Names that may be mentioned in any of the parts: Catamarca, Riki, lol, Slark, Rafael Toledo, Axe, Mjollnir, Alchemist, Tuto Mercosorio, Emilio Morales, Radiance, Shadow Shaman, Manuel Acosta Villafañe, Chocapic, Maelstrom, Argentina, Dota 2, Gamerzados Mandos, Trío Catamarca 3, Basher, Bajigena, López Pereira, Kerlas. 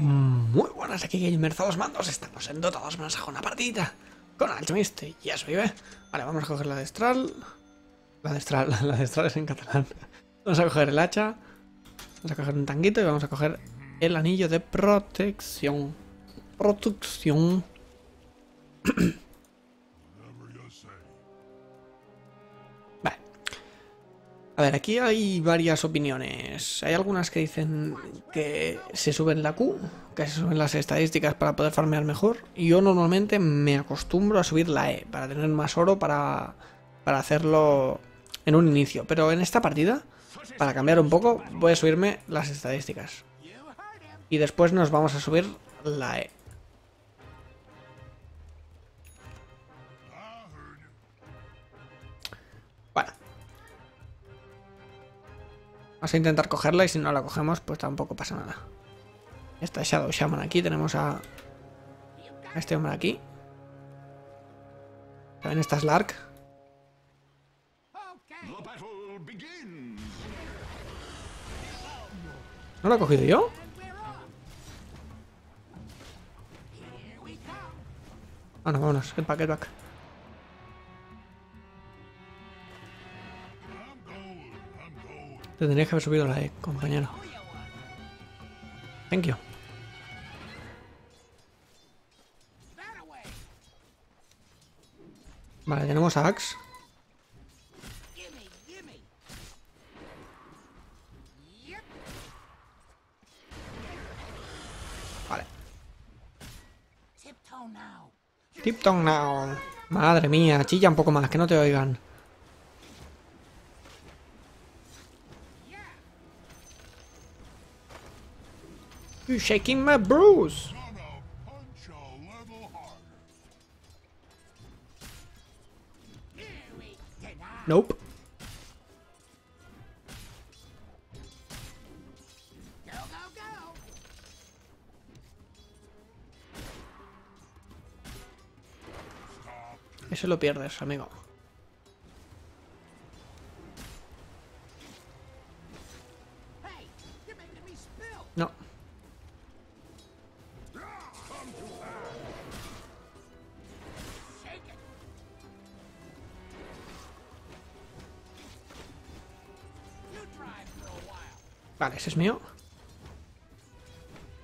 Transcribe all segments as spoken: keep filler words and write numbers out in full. Muy buenas, aquí Gamerzados Mandos, estamos en Dota dos, vamos a jugar una partidita con Alchemist y ya soy, ¿eh? Vale, vamos a coger la destral. La destral, la destral es en catalán. Vamos a coger el hacha, vamos a coger un tanguito y vamos a coger el anillo de protección. Protección. Vale. A ver, aquí hay varias opiniones. Hay algunas que dicen que se suben la Q, que se suben las estadísticas para poder farmear mejor. Y yo normalmente me acostumbro a subir la E para tener más oro para, para hacerlo en un inicio. Pero en esta partida, para cambiar un poco, voy a subirme las estadísticas. Y después nos vamos a subir la E. Bueno. Vamos a intentar cogerla y si no la cogemos, pues tampoco pasa nada. Está Shadow Shaman aquí, tenemos a, a este hombre aquí. También está Slark. ¿No la he cogido yo? Ah, no, vámonos, el pack, el pack. Te tendrías que haber subido la E, compañero. Thank you. Vale, tenemos a Axe. Vale. Tipton now. Madre mía, chilla un poco más, que no te oigan. You shaking my bruise. Nope. Eso lo pierdes, amigo. No. Vale, ese es mío.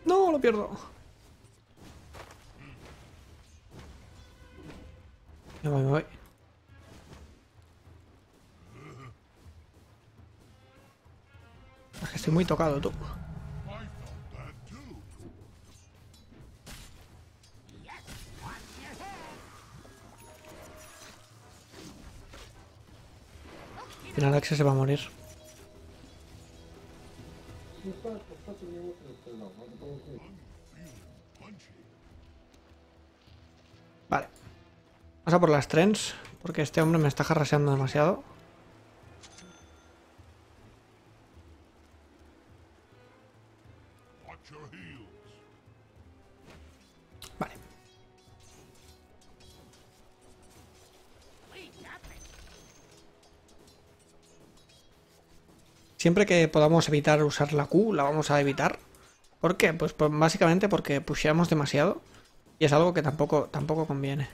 No, lo pierdo. Me voy, me voy. Es que estoy muy tocado, tú. Al final Axe se va a morir. Vale. Vamos a por las trens, porque este hombre me está jarraseando demasiado. Vale. Siempre que podamos evitar usar la Q, la vamos a evitar. ¿Por qué? Pues, pues básicamente porque pusheamos demasiado y es algo que tampoco, tampoco conviene.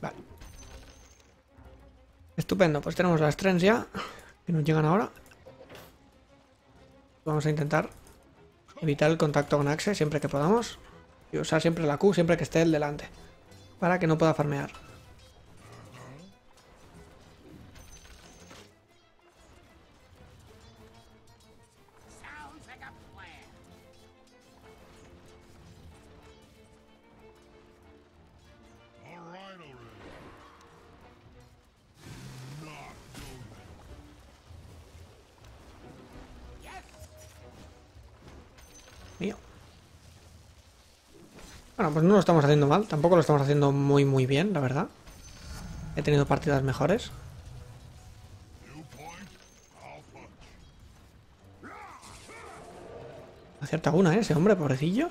Vale. Estupendo, pues tenemos las trens ya, que nos llegan ahora. Vamos a intentar evitar el contacto con Axe siempre que podamos. Y usar siempre la Q, siempre que esté él delante. Para que no pueda farmear. Bueno, pues no lo estamos haciendo mal. Tampoco lo estamos haciendo muy muy bien, la verdad. He tenido partidas mejores. Acierta una, ¿eh? Ese hombre, pobrecillo.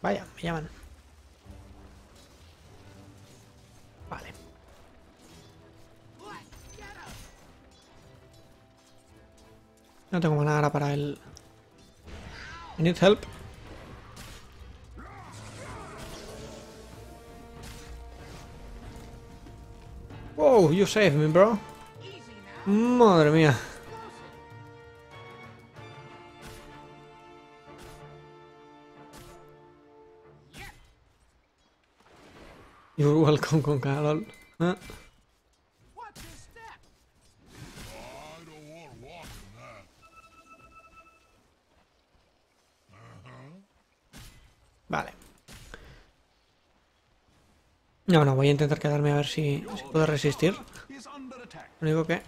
Vaya, me llaman. Vale. No tengo nada para el... I need help. Wow, you saved me, bro. Madre mía. You're welcome, con Carol. ¿Eh? Vale. No, no, voy a intentar quedarme a ver si, si puedo resistir. Lo único que...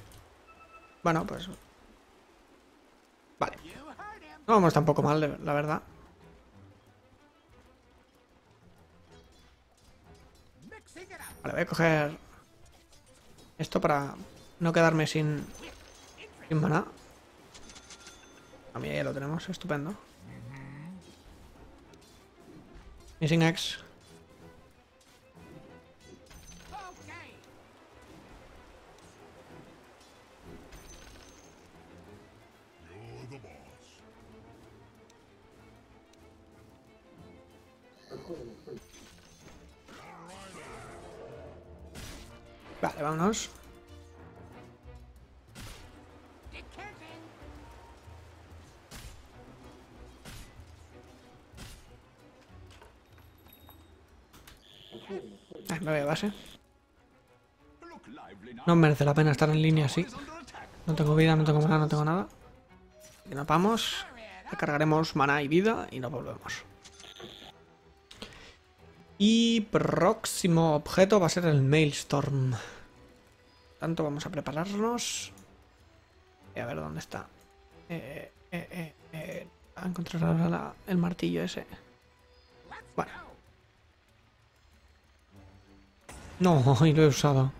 Bueno, pues... Vale. No vamos tampoco mal, la verdad. Vale, voy a coger esto para no quedarme sin, sin maná. A mí ya lo tenemos, estupendo. Missing Axe. Vale, vámonos. Ah, me voy a base. No merece la pena estar en línea así. No tengo vida, no tengo maná, no tengo nada. Y nos vamos. Recargaremos maná y vida y nos volvemos. Y próximo objeto va a ser el Maelstrom. Tanto vamos a prepararnos. A ver dónde está. Eh, eh, eh, eh. A encontrar ahora la, el martillo ese. Bueno. No, y lo he usado.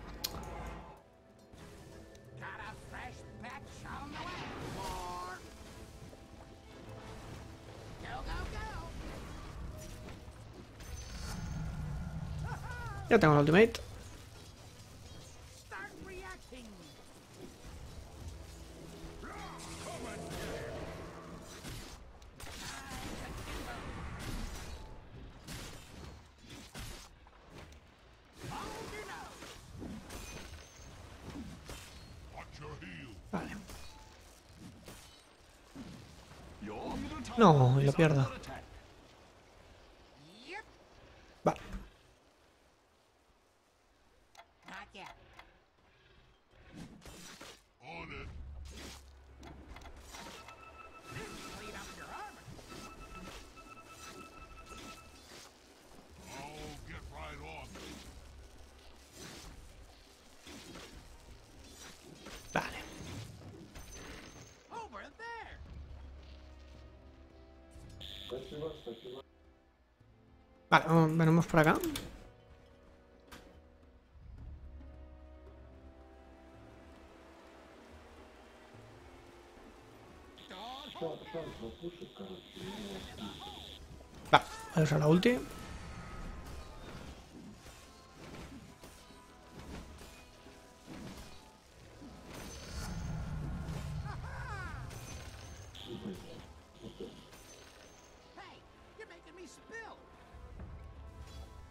Ya tengo el ultimate. Vale. No, lo pierdo. Vale, venimos por acá. Vale, voy a usar la ulti.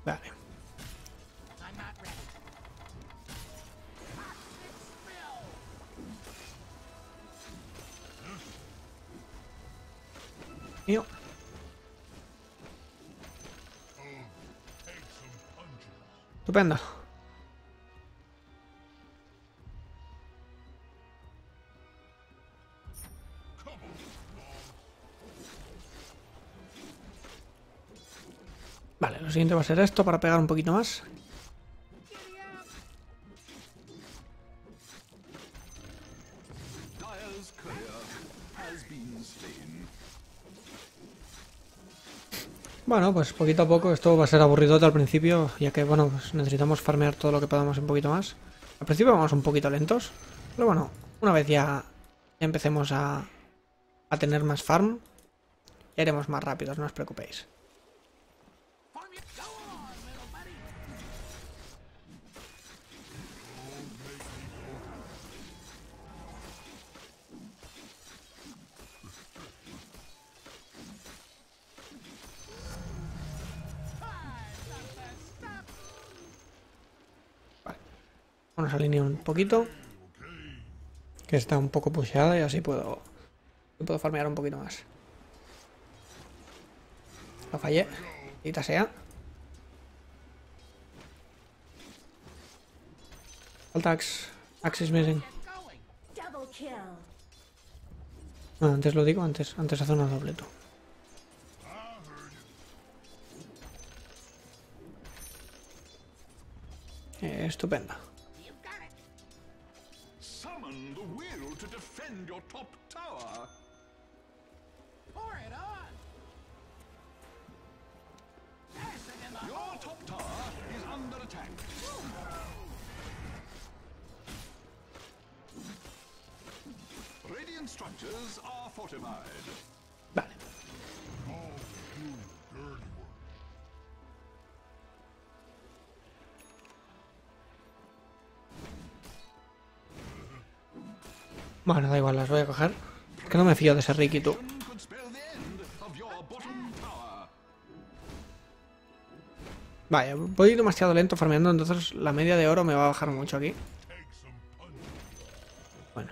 Vale. Mío. Estupendo. Vale, lo siguiente va a ser esto para pegar un poquito más. Bueno, pues poquito a poco, esto va a ser aburridote al principio, ya que bueno, pues necesitamos farmear todo lo que podamos un poquito más. Al principio vamos un poquito lentos, pero bueno, una vez ya empecemos a, a tener más farm, ya iremos más rápidos, no os preocupéis. Vamos a alinear un poquito, que está un poco pusheada y así puedo, puedo farmear un poquito más. Lo fallé, quita sea. Falta Axe, Axe is missing. Bueno, antes lo digo, antes, antes hace una doble tú. Eh, estupenda. Vale. Bueno, da igual, las voy a coger. Es que no me fío de ese Riki, tú. Vaya, voy demasiado lento farmeando, entonces la media de oro me va a bajar mucho aquí. Bueno.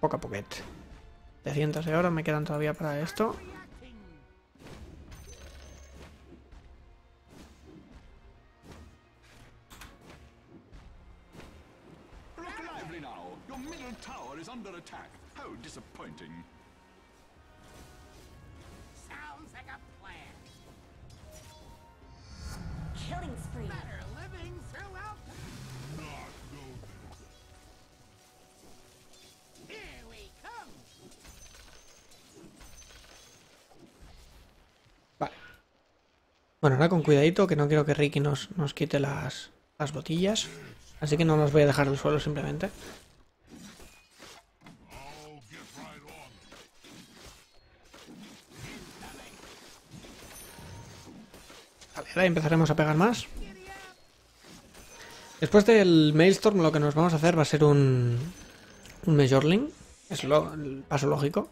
Poco a poquet. trescientos de oro me quedan todavía para esto. Bueno, ahora con cuidadito, que no quiero que Riki nos, nos quite las, las botillas. Así que no las voy a dejar al suelo simplemente. Vale, ahora empezaremos a pegar más. Después del Maelstrom lo que nos vamos a hacer va a ser un, un Mjollnir. Es lo, el paso lógico.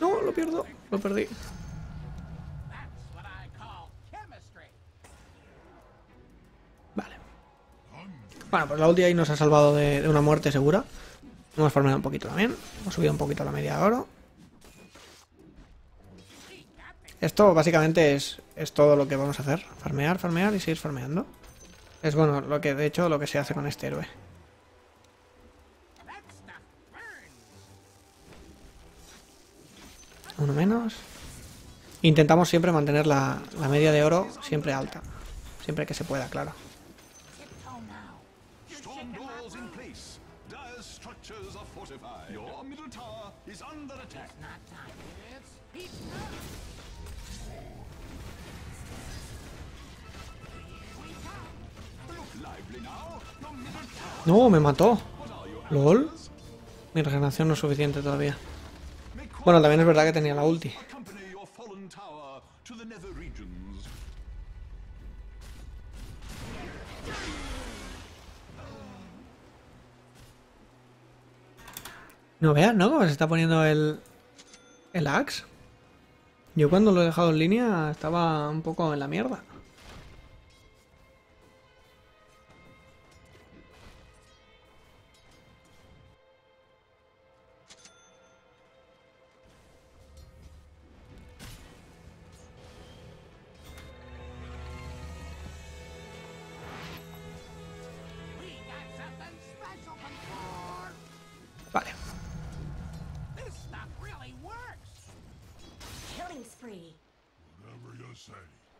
No, lo pierdo, lo perdí. Vale. Bueno, pues la ulti ahí nos ha salvado de, de una muerte segura. Hemos farmeado un poquito también. Hemos subido un poquito la media de oro. Esto básicamente es, es todo lo que vamos a hacer. Farmear, farmear y seguir farmeando. Es bueno, lo que de hecho lo que se hace con este héroe. Uno menos. Intentamos siempre mantener la, la media de oro siempre alta. Siempre que se pueda, claro. No, me mató. LOL. Mi regeneración no es suficiente todavía. Bueno, también es verdad que tenía la ulti. No veas, ¿no? Cómo se está poniendo el, el Axe. Yo cuando lo he dejado en línea estaba un poco en la mierda.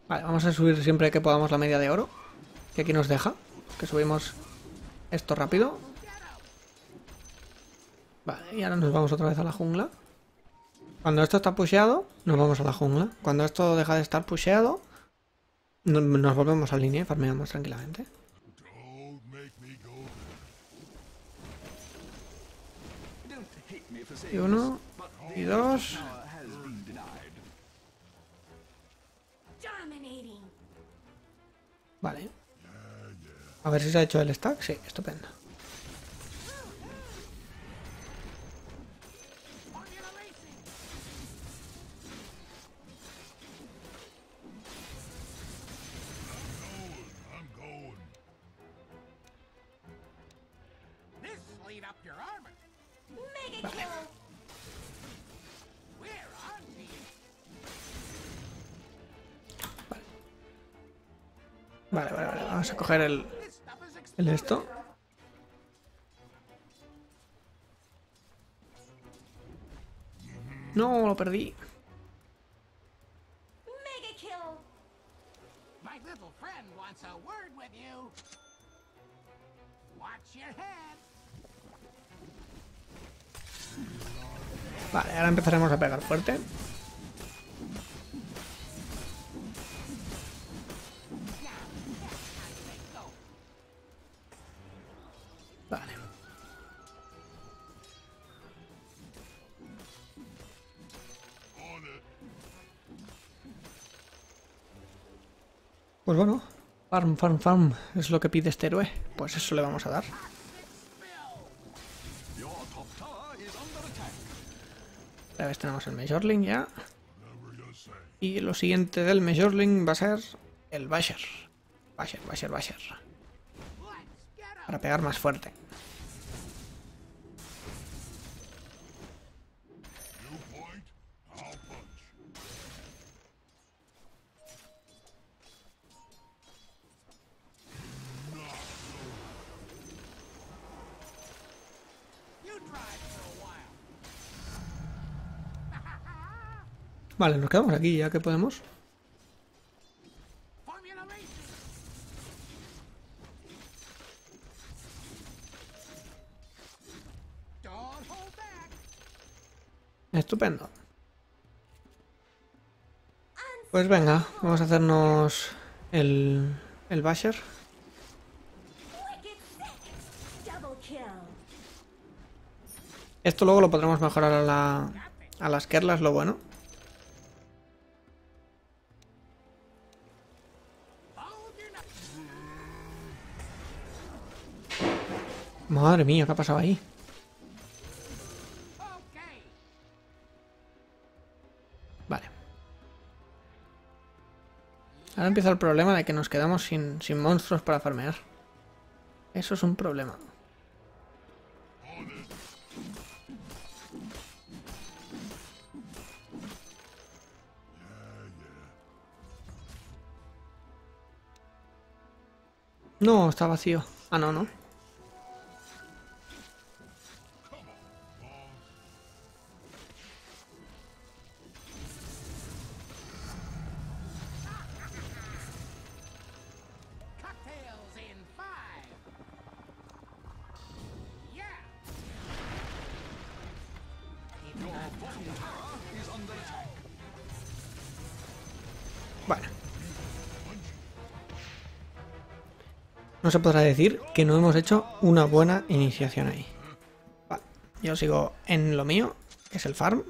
Vale, vamos a subir siempre que podamos la media de oro, que aquí nos deja, que subimos esto rápido. Vale, y ahora nos vamos otra vez a la jungla. Cuando esto está pusheado, nos vamos a la jungla. Cuando esto deja de estar pusheado, no, nos volvemos a línea y farmeamos tranquilamente. Y uno, y dos... Vale. A ver si se ha hecho el stack. Sí, estupendo. Vale. Vale, vale, vale, vamos a coger el, el esto. No, lo perdí. Vale, ahora empezaremos a pegar fuerte. Pues bueno, farm, farm, farm, es lo que pide este héroe, pues eso le vamos a dar. Esta vez tenemos el Mjollnir ya. Y lo siguiente del Mjollnir va a ser el Basher. Basher, Basher, Basher. Para pegar más fuerte. Vale, nos quedamos aquí ya que podemos. Estupendo. Pues venga, vamos a hacernos el, el Basher. Esto luego lo podremos mejorar a, la, a las Kerlas, lo bueno. Madre mía, ¿qué ha pasado ahí? Vale. Ahora empieza el problema de que nos quedamos sin, sin monstruos para farmear. Eso es un problema. No, está vacío. Ah, no, no. Bueno. No se podrá decir que no hemos hecho una buena iniciación ahí. Vale. Yo sigo en lo mío, que es el farm.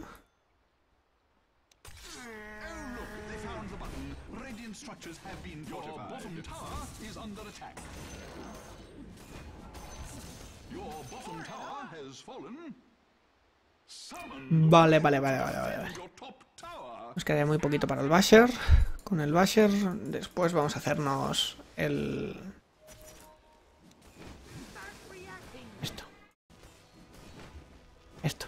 Vale, vale, vale, vale, vale. Nos queda muy poquito para el Basher. Con el Basher después vamos a hacernos el... Esto. Esto.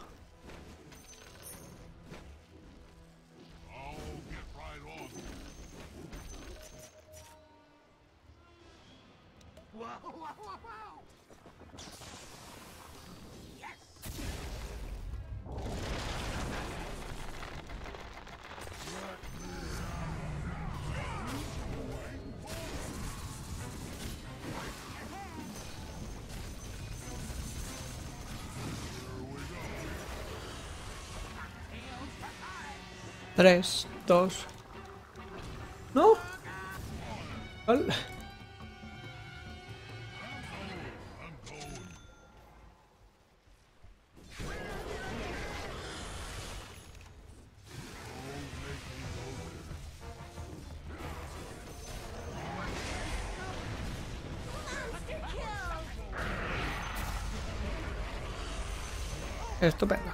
tres, dos... ¡No! Al... Estupendo.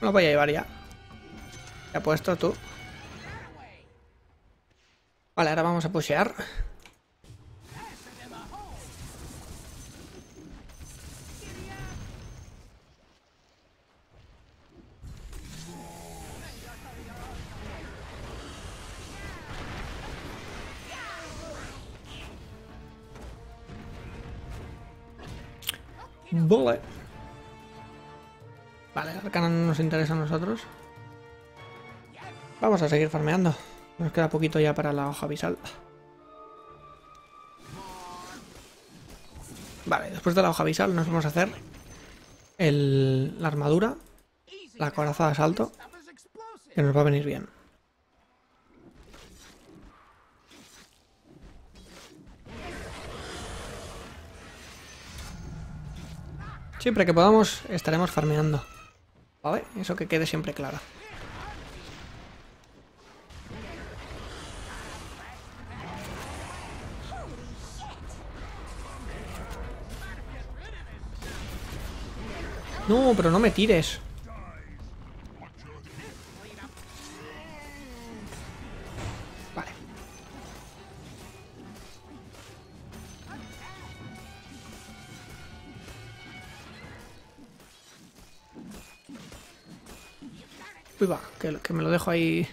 No voy a llevar ya. Te apuesto tú. Vale, ahora vamos a pushear. Vale. Vale, el arcano no nos interesa a nosotros. Vamos a seguir farmeando. Nos queda poquito ya para la hoja abisal. Vale, después de la hoja abisal nos vamos a hacer el, la armadura, la coraza de asalto, que nos va a venir bien. Siempre que podamos estaremos farmeando. ¿Vale? Eso que quede siempre claro. No, pero no me tires. Uy, va, que, que me lo dejo ahí.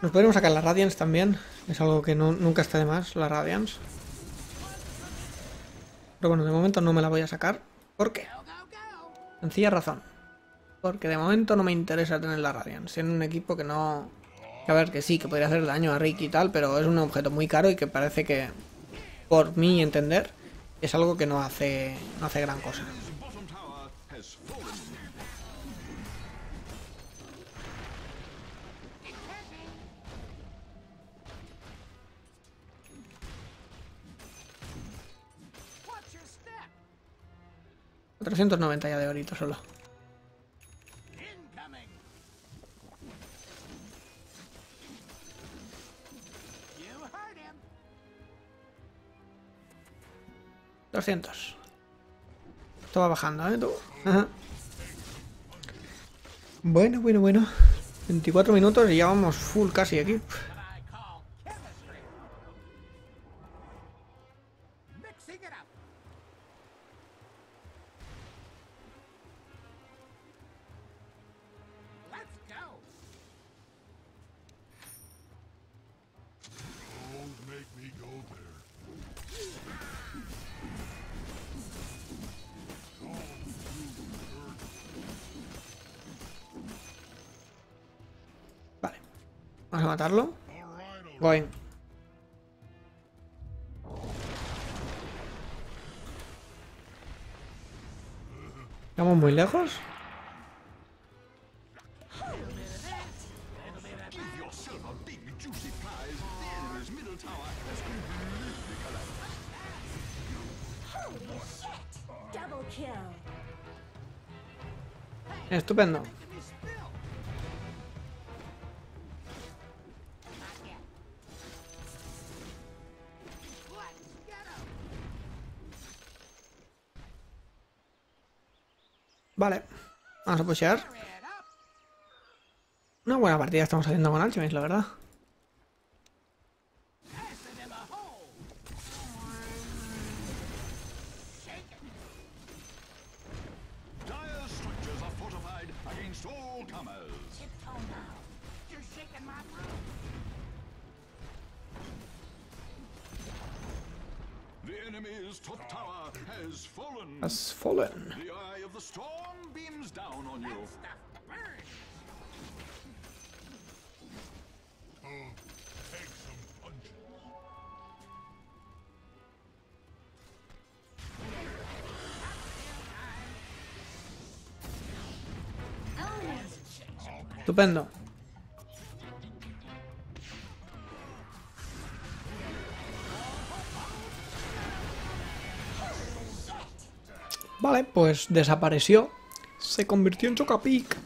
Nos podemos sacar la Radiance también. Es algo que no, nunca está de más, la Radiance. Pero bueno, de momento no me la voy a sacar. ¿Por qué? Sencilla razón. Porque de momento no me interesa tener la Radiance en un equipo que no... A ver, que sí, que podría hacer daño a Riki y tal, pero es un objeto muy caro y que parece que, por mi entender, es algo que no hace, no hace gran cosa. cuatrocientos noventa ya de orito solo. doscientos. Esto va bajando, ¿eh? Tú. Ajá. Bueno, bueno, bueno. veinticuatro minutos y ya vamos full casi aquí. Vamos a matarlo. Going. Estamos muy lejos. Estupendo. Vale, vamos a pushear. Una buena partida estamos haciendo con Alchemist, la verdad. Has fallen. The eye of the storm beams down on you. Oh, take some punches. Estupendo. Vale, pues desapareció. Se convirtió en Chocapic.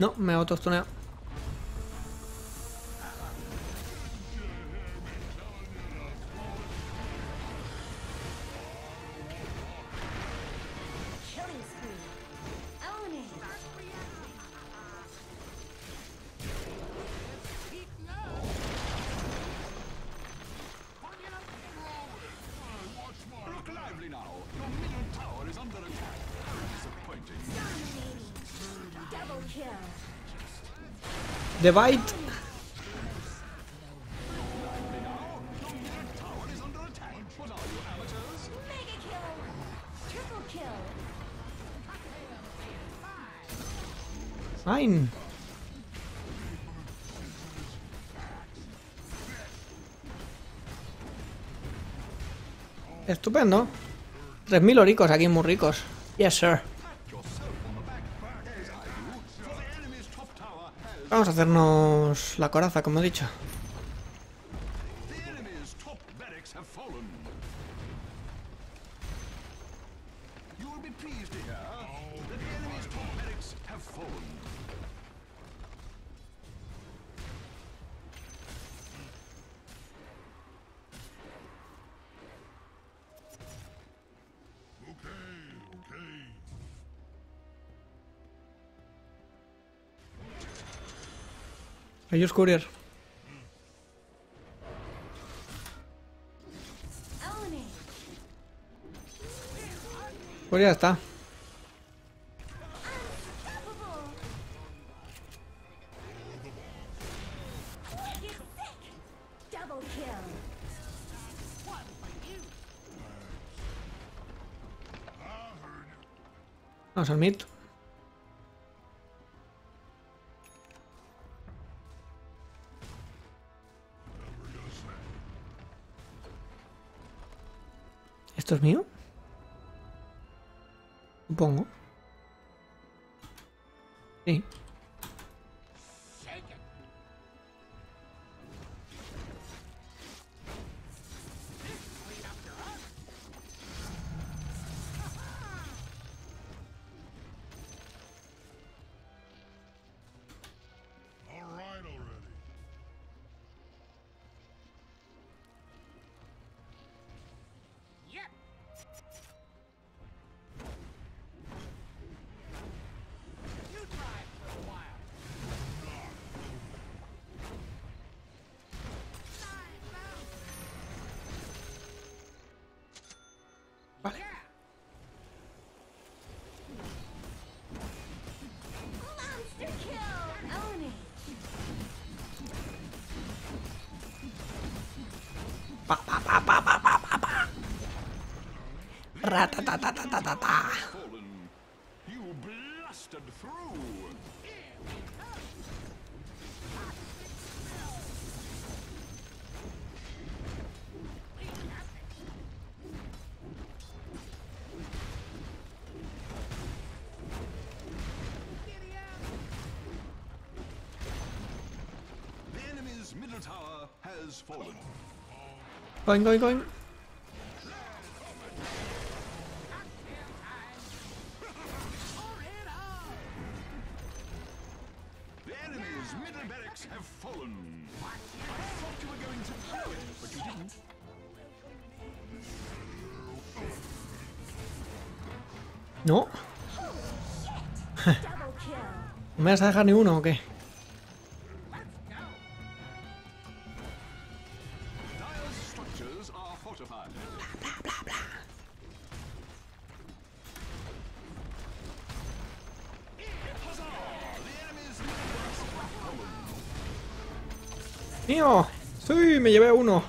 No, me autostuneo. The bite. Nein. Estupendo. tres mil oricos aquí, muy ricos. Yes, sir. Vamos a hacernos la coraza, como he dicho. Ellos cubrir. Pues ya está. Vamos al mid. ¿Esto es mío? Supongo. Sí. Pa, pa, pa, pa, pa, pa, pa, pa. Ratatatatata. The enemy's middle tower has fallen. Going, going, going. The enemy's Dyer's middle barracks have fallen. I thought you were going to blow it, but you didn't. No. ¿No me vas a dejar ni uno o qué? ¡Mío! ¡Sí! ¡Me llevé uno!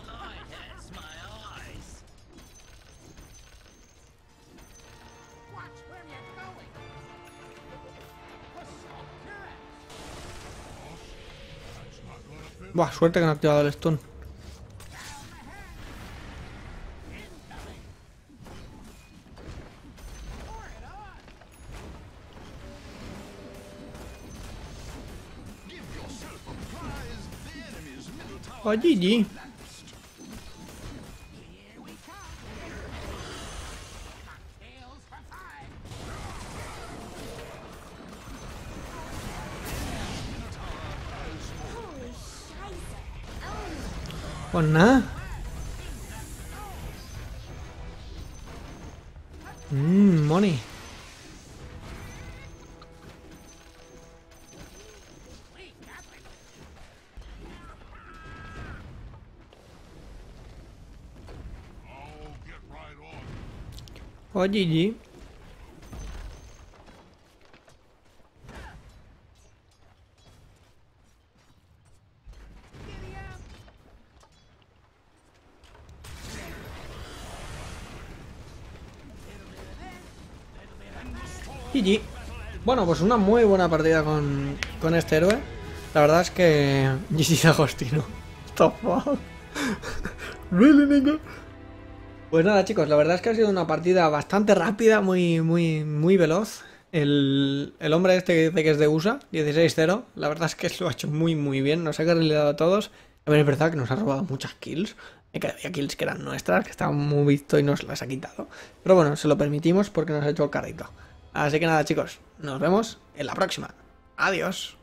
Buah, suerte que han activado el stun. Oh, G G. Pues nada. Mmm, money. Oh, G G. G G. Bueno, pues una muy buena partida con, con este héroe. La verdad es que... G G's Agostino. What the fuck? Really, nigga? Pues nada, chicos, la verdad es que ha sido una partida bastante rápida, muy muy muy veloz. El, el hombre este que dice que es de U S A, dieciséis cero, la verdad es que lo ha hecho muy muy bien, nos ha carrilado a todos. También es verdad que nos ha robado muchas kills, que había kills que eran nuestras, que estaban muy visto y nos las ha quitado. Pero bueno, se lo permitimos porque nos ha hecho el carrito. Así que nada, chicos, nos vemos en la próxima. Adiós.